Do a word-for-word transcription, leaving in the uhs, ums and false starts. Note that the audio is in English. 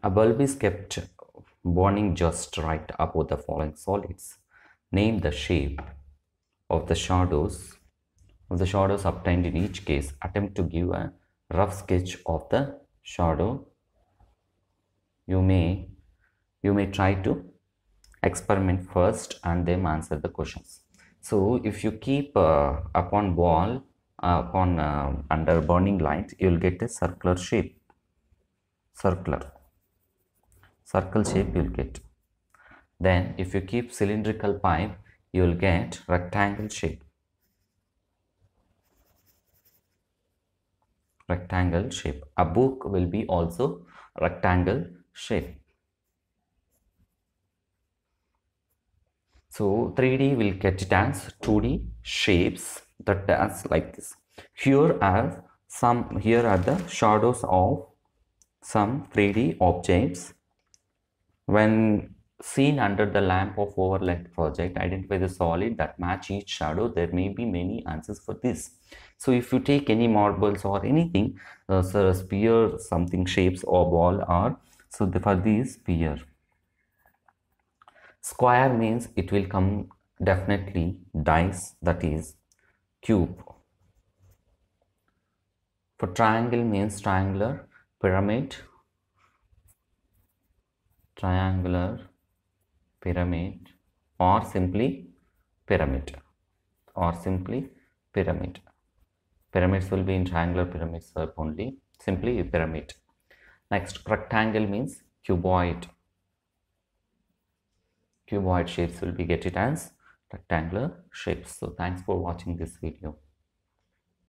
A bulb is kept burning just right above the following solids. Name the shape of the shadows of the shadows obtained in each case. Attempt to give a rough sketch of the shadow. You may you may try to experiment first and then answer the questions. So if you keep uh, upon wall uh, upon uh, under burning light, you will get a circular shape. Circular circle shape you will get. Then if you keep cylindrical pipe, you will get rectangle shape. Rectangle shape. A book will be also rectangle shape. So three D will get it as two D shapes that as like this. Here are some. Here are the shadows of some three D objects. When seen under the lamp of overlaid project, identify the solid that match each shadow. There may be many answers for this. So if you take any marbles or anything, uh, so a sphere, something shapes or ball or so the, for these sphere. Square means it will come definitely dice, that is cube. For triangle means triangular, pyramid, triangular, pyramid, or simply pyramid, or simply pyramid. Pyramids will be in triangular pyramids only, simply a pyramid. Next, rectangle means cuboid. Cuboid shapes will be get it as rectangular shapes. So thanks for watching this video.